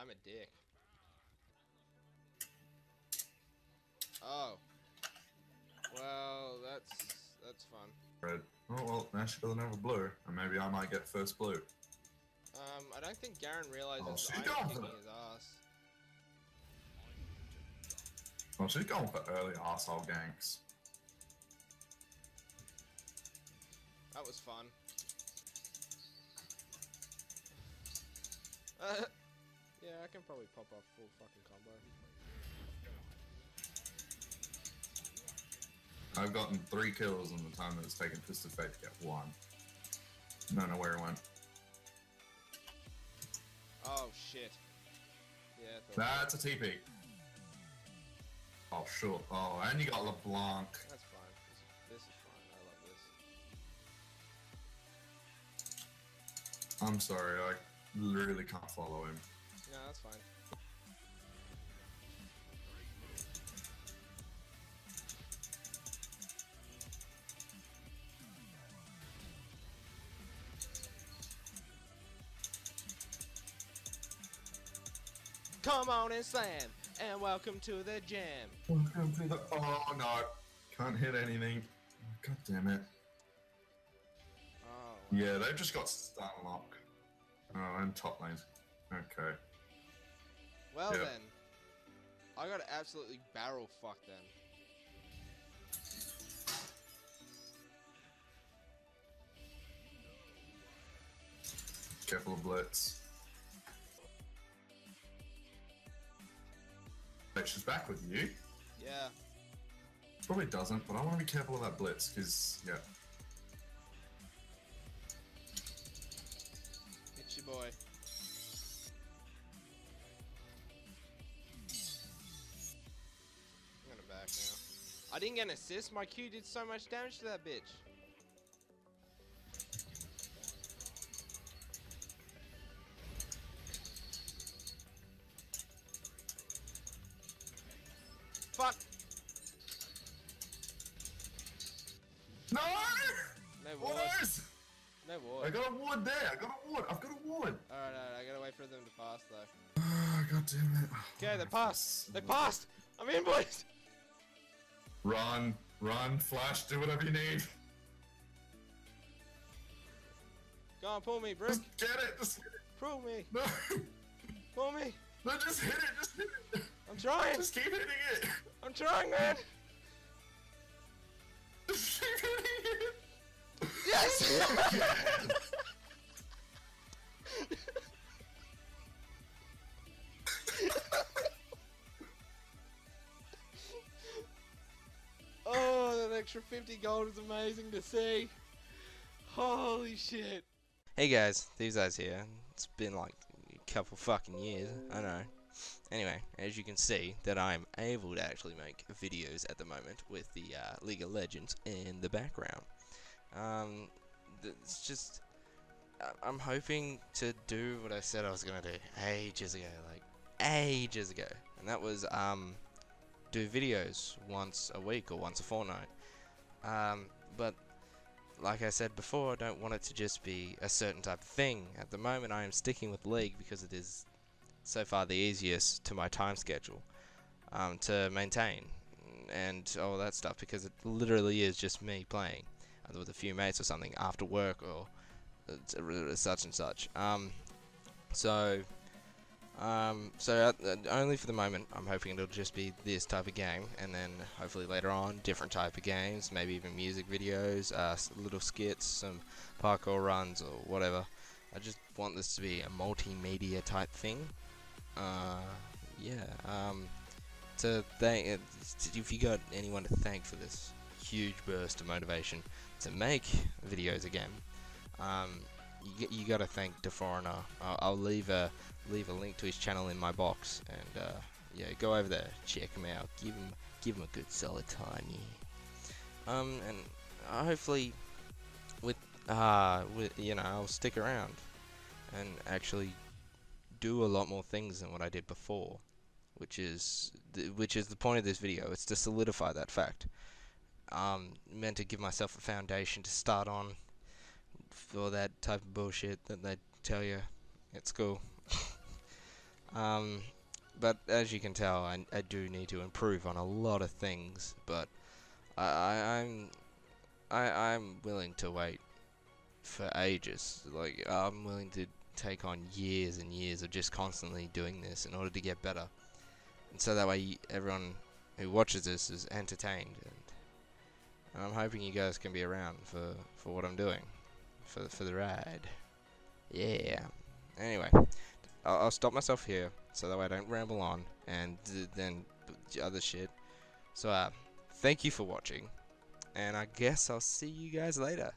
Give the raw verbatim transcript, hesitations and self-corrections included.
I'm a dick. Oh. Well, that's that's fun. Red. Oh well, Nash doesn't have a blue, and maybe I might get first blue. Um, I don't think Garen realizes oh, I'm kicking his ass. Well, she's going for early arsehole ganks. That was fun. Uh, yeah, I can probably pop off full fucking combo. I've gotten three kills in the time that it's taken Twisted Fate to get one. I don't know where it went. Oh shit. Yeah. That's a T P. Oh sure. Oh, and you got LeBlanc. That's fine. This is, this is fine. I love this. I'm sorry. I literally can't follow him. No, that's fine. Come on and slam, and welcome to the jam. Welcome to the. Oh no, can't hit anything. God damn it. Oh. Yeah, they've just got stun lock. Oh, and top lane. Okay. Well yep. then, I got to absolutely barrel fuck them. Careful of blitz. She's back with you. Yeah. Probably doesn't, but I want to be careful of that blitz, because, yeah. It's your boy. I'm gonna back now. I didn't get an assist, my Q did so much damage to that bitch. Fuck! No! No wards! No ward. I got a ward there! I got a ward! I've got a ward! Alright, alright, I gotta wait for them to pass though. Oh, God damn it. Okay, they passed! They passed! I'm in, boys! Run, run, Flash, do whatever you need. Go on, pull me, Brick! Just get it! Just get it! Pull me! No! Pull me! No, just hit it! Just hit it! I'm trying! Just keep hitting it! I'm trying, man! Just keep hitting it! Yes! Oh, that extra fifty gold is amazing to see! Holy shit! Hey guys, Thieves Eyes here. It's been like a couple fucking years, I know. Anyway, as you can see, that I'm able to actually make videos at the moment with the uh, League of Legends in the background. Um, it's just, I'm hoping to do what I said I was gonna do ages ago, like ages ago, and that was um, do videos once a week or once a fortnight. Um, but like I said before, I don't want it to just be a certain type of thing. At the moment, I am sticking with League because it is so far the easiest to my time schedule um, to maintain and all that stuff, because it literally is just me playing either with a few mates or something after work or such and such. Um, so, um, so only for the moment I'm hoping it'll just be this type of game, and then hopefully later on different type of games, maybe even music videos, uh, little skits, some parkour runs or whatever. I just want this to be a multimedia type thing. Uh, yeah, um, to thank, uh, if you got anyone to thank for this huge burst of motivation to make videos again, um, you, you gotta thank DeForeigner. I'll, I'll leave a, leave a link to his channel in my box, and, uh, yeah, go over there, check him out, give him, give him a good solid time, yeah. Um, and hopefully, with, uh, with, you know, I'll stick around, and actually do a lot more things than what I did before, which is th which is the point of this video. It's to solidify that fact, um, meant to give myself a foundation to start on for that type of bullshit that they tell you at school. Um, but as you can tell, I, I do need to improve on a lot of things, but I, I, I'm I, I'm willing to wait for ages. Like, I'm willing to take on years and years of just constantly doing this in order to get better, and so that way everyone who watches this is entertained, and, and I'm hoping you guys can be around for, for what I'm doing, for, for the ride. Yeah. Anyway, I'll, I'll stop myself here so that way I don't ramble on and then other shit. So uh, thank you for watching, and I guess I'll see you guys later.